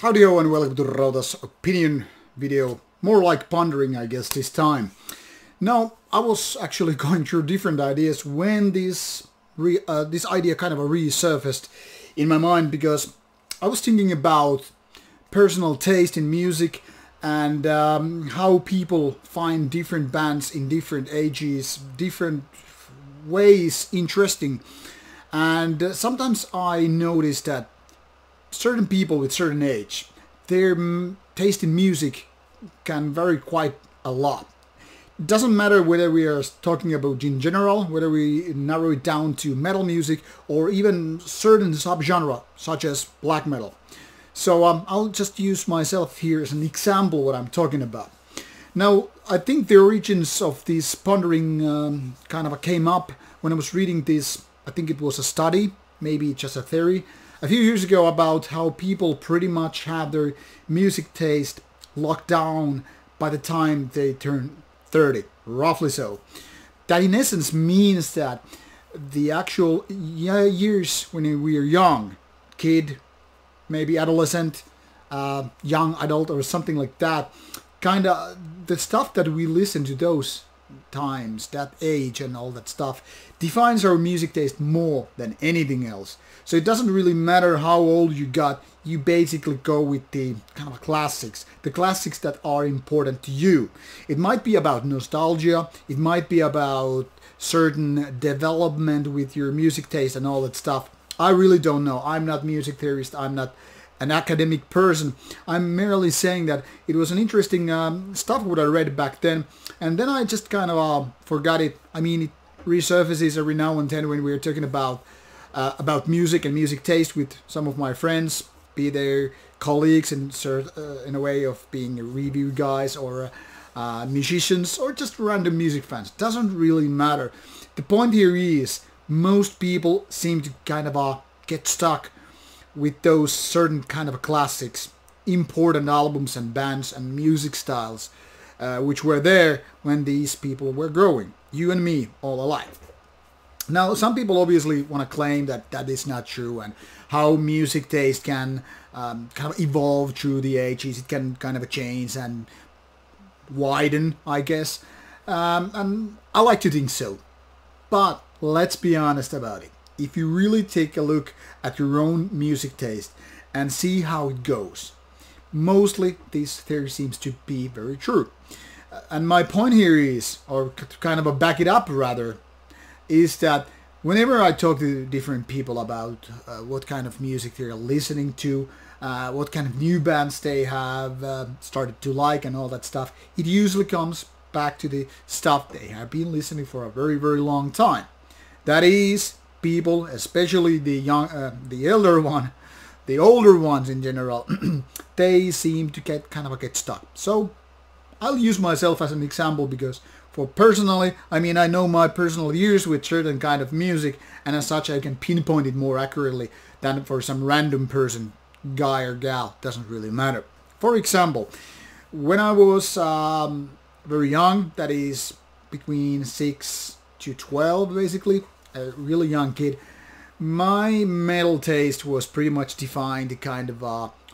Howdy-o and welcome to Rauta's opinion video. More like pondering, I guess, this time. Now, I was actually going through different ideas when this idea kind of resurfaced in my mind, because I was thinking about personal taste in music and how people find different bands in different ages, different ways interesting. And sometimes I notice that certain people with certain age, their taste in music can vary quite a lot. It doesn't matter whether we are talking about in general, whether we narrow it down to metal music or even certain subgenre such as black metal. So I'll just use myself here as an example what I'm talking about. Now, I think the origins of this pondering kind of came up when I was reading this, I think it was a study, maybe just a theory, a few years ago about how people pretty much have their music taste locked down by the time they turn 30, roughly so. That in essence means that the actual years when we are young, kid, maybe adolescent, young adult or something like that, kind of the stuff that we listen to those times, that age and all that stuff, defines our music taste more than anything else. So it doesn't really matter how old you got, you basically go with the kind of classics, the classics that are important to you. It might be about nostalgia, it might be about certain development with your music taste and all that stuff. I really don't know. I'm not a music theorist, I'm not an academic person. I'm merely saying that it was an interesting stuff what I read back then, and then I just kind of forgot it. I mean, it resurfaces every now and then when we're talking about music and music taste with some of my friends, be they colleagues in a way of being review guys or musicians or just random music fans. It doesn't really matter. The point here is most people seem to kind of get stuck with those certain kind of classics, important albums and bands and music styles, which were there when these people were growing, you and me, all alike. Now, some people obviously want to claim that that is not true, and how music taste can kind of evolve through the ages, it can kind of change and widen, I guess, and I like to think so, but let's be honest about it. If you really take a look at your own music taste and see how it goes, mostly this theory seems to be very true. And my point here is, or kind of back it up rather, is that whenever I talk to different people about what kind of music they're listening to, what kind of new bands they have started to like and all that stuff, it usually comes back to the stuff they have been listening for a very, very long time. That is, people, especially the older ones in general, they seem to get stuck. So I'll use myself as an example, because for personally, I mean, I know my personal years with certain kind of music, and as such I can pinpoint it more accurately than for some random person, guy or gal, doesn't really matter. For example, when I was very young, that is between 6 to 12 basically, a really young kid, my metal taste was pretty much defined kind of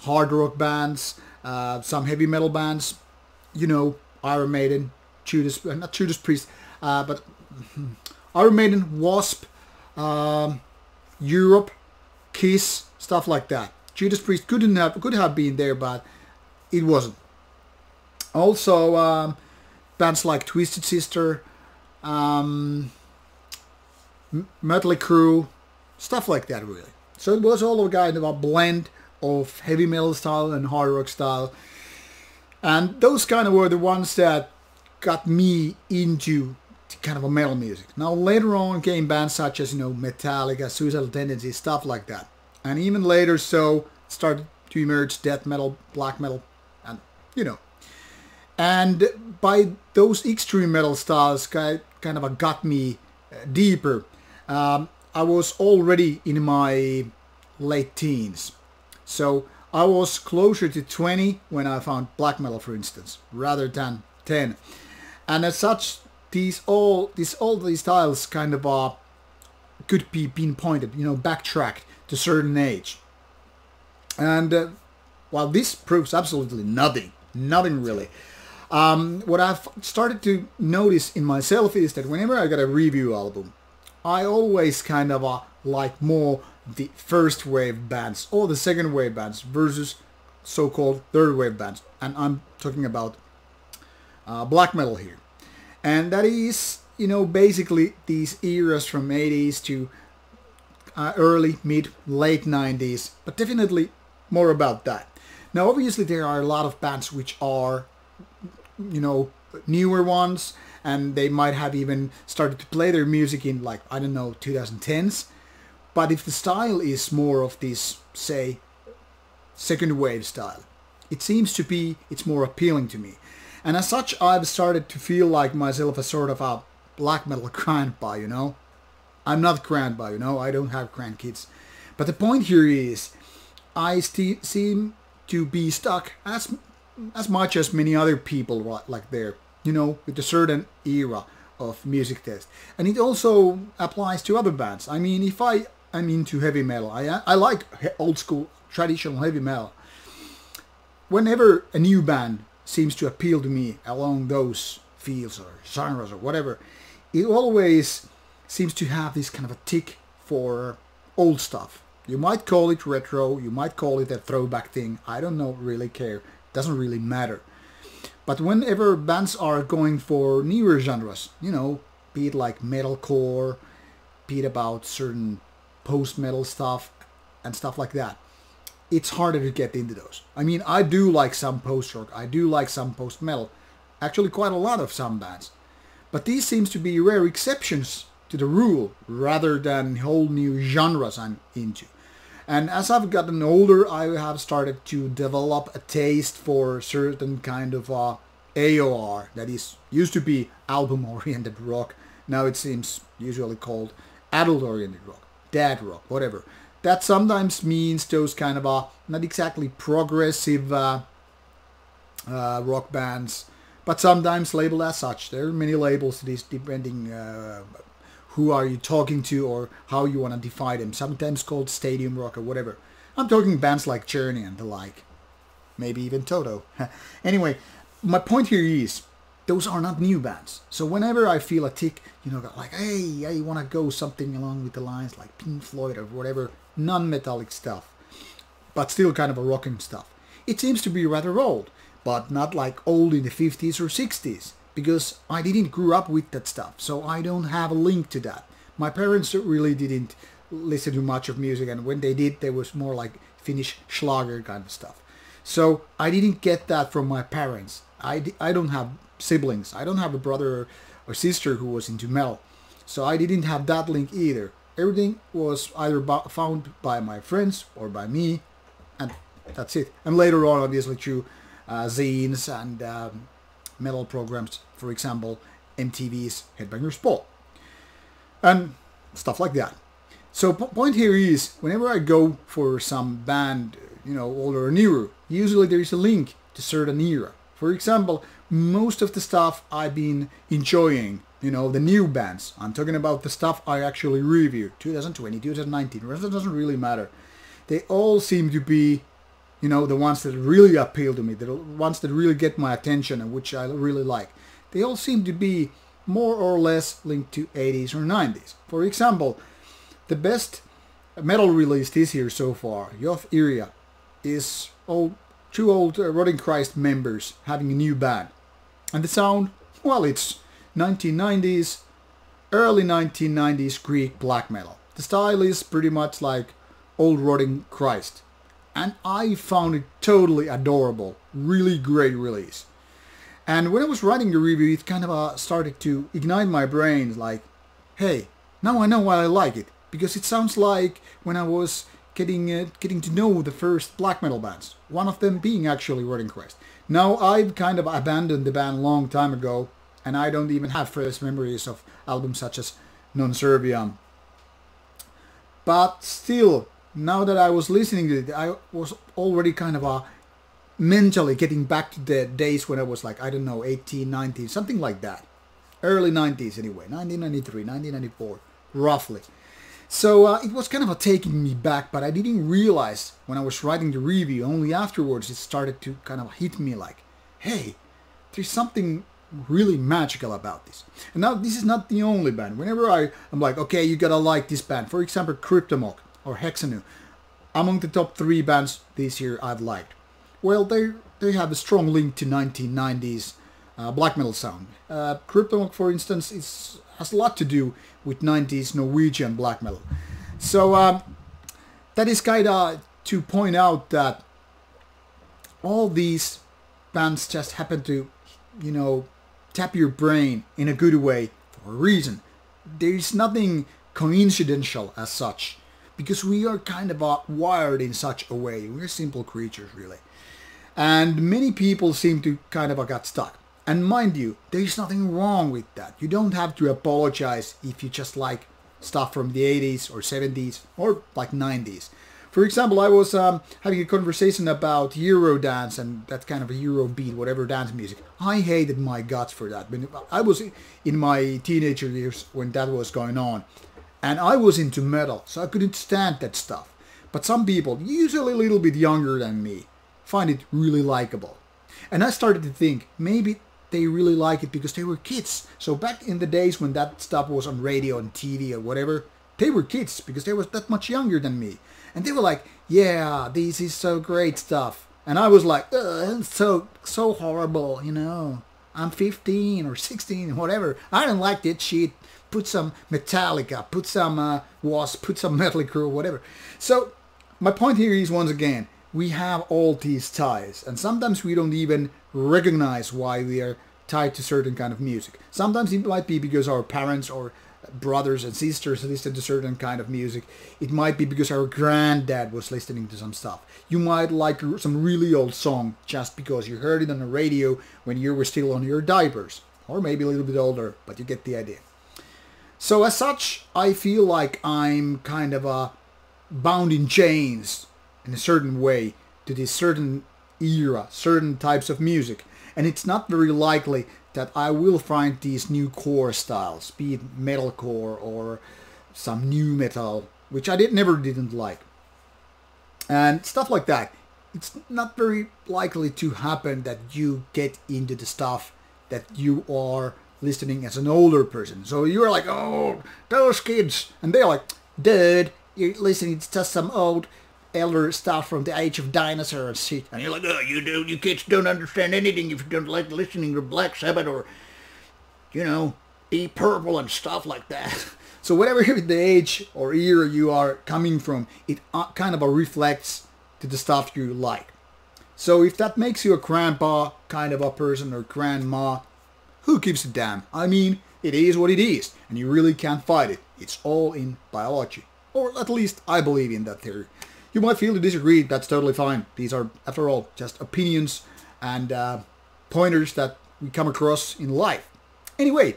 hard rock bands, some heavy metal bands, you know, Iron Maiden, Iron Maiden, Wasp, Europe, Kiss, stuff like that. Judas Priest could have been there, but it wasn't. Also bands like Twisted Sister, Metallica crew, stuff like that really. So it was all kind of a blend of heavy metal style and hard rock style, and those kind of were the ones that got me into kind of a metal music. Now later on came bands such as, you know, Metallica, Suicidal Tendency, stuff like that, and even later so started to emerge death metal, black metal, and you know, and by those extreme metal styles kind of got me deeper. I was already in my late teens, so I was closer to 20 when I found black metal, for instance, rather than 10. And as such, all these styles kind of could be pinpointed, you know, backtracked to certain age. And Well, this proves absolutely nothing really. What I've started to notice in myself is that whenever I got a review album, I always kind of like more the first wave bands or the second wave bands versus so-called third wave bands, and I'm talking about black metal here. And that is, you know, basically these eras from 80s to early, mid, late 90s, but definitely more about that. Now obviously there are a lot of bands which are, you know, newer ones, and they might have even started to play their music in, like, I don't know, 2010s. But if the style is more of this, say, second wave style, it seems to be, it's more appealing to me. And as such, I've started to feel like myself a sort of a black metal grandpa, you know? I'm not grandpa, you know? I don't have grandkids. But the point here is, I seem to be stuck as much as many other people, right, like there, you know, with a certain era of music taste. And it also applies to other bands. I mean, if I am into heavy metal, I like old school traditional heavy metal. Whenever a new band seems to appeal to me along those fields or genres or whatever, it always seems to have this kind of a tick for old stuff. You might call it retro, you might call it a throwback thing, I don't know, really care, doesn't really matter. But whenever bands are going for newer genres, you know, be it like metalcore, be it about certain post-metal stuff and stuff like that, it's harder to get into those. I mean, I do like some post-rock, I do like some post-metal, actually quite a lot of some bands. But these seems to be rare exceptions to the rule rather than whole new genres I'm into. And as I've gotten older, I have started to develop a taste for certain kind of AOR, that is, used to be album-oriented rock. Now it seems usually called adult-oriented rock, dad rock, whatever. That sometimes means those kind of not exactly progressive rock bands, but sometimes labeled as such. There are many labels to this depending who are you talking to or how you want to define them, sometimes called stadium rock or whatever. I'm talking bands like Journey and the like, maybe even Toto. Anyway, my point here is, those are not new bands. So whenever I feel a tick, you know, like, hey, I want to go something along with the lines like Pink Floyd or whatever, non-metallic stuff, but still kind of a rocking stuff. It seems to be rather old, but not like old in the 50s or 60s, because I didn't grow up with that stuff, so I don't have a link to that. My parents really didn't listen to much of music, and when they did, there was more like Finnish Schlager kind of stuff. So I didn't get that from my parents. I don't have siblings. I don't have a brother or sister who was into metal, so I didn't have that link either. Everything was either found by my friends or by me, and that's it. And later on, obviously, through zines and metal programs, for example, MTV's Headbangers Ball, and stuff like that. So point here is, whenever I go for some band, you know, older or newer, usually there is a link to certain era. For example, most of the stuff I've been enjoying, you know, the new bands, I'm talking about the stuff I actually reviewed, 2020, 2019, the rest of it doesn't really matter. They all seem to be, you know, the ones that really appeal to me, the ones that really get my attention and which I really like. They all seem to be more or less linked to 80s or 90s. For example, the best metal release this year so far, Yoth Iria, is two old Rotting Christ members having a new band. And the sound, well, it's 1990s, early 1990s Greek black metal. The style is pretty much like old Rotting Christ. And I found it totally adorable, really great release. And when I was writing the review, it kind of started to ignite my brain, like, hey, now I know why I like it, because it sounds like when I was getting to know the first black metal bands, one of them being actually Rotting Christ. Now I've kind of abandoned the band a long time ago, and I don't even have first memories of albums such as Non Serviam. But still, now that I was listening to it, I was already kind of mentally getting back to the days when I was like, I don't know, 18, 19, something like that. Early 90s anyway, 1993, 1994, roughly. So it was kind of a taking me back, but I didn't realize when I was writing the review, only afterwards it started to kind of hit me like, hey, there's something really magical about this. And now this is not the only band. Whenever I'm like, okay, you gotta like this band. For example, Cryptomock or Hexanu. Among the top 3 bands this year I've liked. Well, they have a strong link to 1990s black metal sound. Cryptomock, for instance, has a lot to do with 90s Norwegian black metal. So that is kind of to point out that all these bands just happen to, you know, tap your brain in a good way for a reason. There is nothing coincidental as such, because we are kind of wired in such a way. We're simple creatures, really. And many people seem to kind of got stuck. And mind you, there's nothing wrong with that. You don't have to apologize if you just like stuff from the 80s or 70s or like 90s. For example, I was having a conversation about Eurodance and that kind of Eurobeat, whatever dance music. I hated my guts for that. When I was in my teenager years when that was going on. And I was into metal, so I couldn't stand that stuff. But some people, usually a little bit younger than me, find it really likable. And I started to think, maybe they really like it because they were kids. So back in the days when that stuff was on radio and TV or whatever, they were kids because they were that much younger than me. And they were like, yeah, this is so great stuff. And I was like, so horrible, you know. I'm 15 or 16, whatever. I don't like that shit. Put some Metallica, put some Wasp, put some Metallica or whatever. So my point here is, once again, we have all these ties, and sometimes we don't even recognize why we are tied to certain kind of music. Sometimes it might be because our parents or brothers and sisters listened to certain kind of music. It might be because our granddad was listening to some stuff. You might like some really old song just because you heard it on the radio when you were still on your diapers, or maybe a little bit older, but you get the idea. So as such, I feel like I'm kind of bound in chains in a certain way to this certain era, certain types of music. And it's not very likely that I will find these new core styles, be it metalcore or some new metal, which I never didn't like. And stuff like that. It's not very likely to happen that you get into the stuff that you are listening as an older person. So you're like, oh, those kids. And they're like, dude, you're listening to just some old elder stuff from the age of dinosaurs. And you're like, oh, you kids don't understand anything if you don't like listening to Black Sabbath or, you know, Deep Purple and stuff like that. So whatever the age or era you are coming from, it kind of reflects to the stuff you like. So if that makes you a grandpa kind of a person or grandma, who gives a damn? I mean, it is what it is, and you really can't fight it. It's all in biology. Or at least I believe in that theory. You might feel to disagree, that's totally fine. These are, after all, just opinions and pointers that we come across in life. Anyway,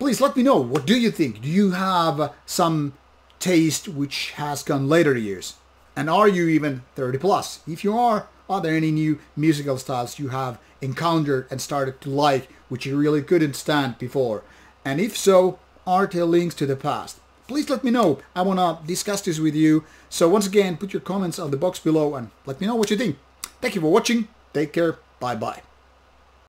please let me know, what do you think? Do you have some taste which has gone later years? And are you even 30 plus? If you are there any new musical styles you have encountered and started to like, which you really couldn't stand before? And if so, are there links to the past? Please let me know. I want to discuss this with you. So once again, put your comments on the box below and let me know what you think. Thank you for watching. Take care. Bye-bye.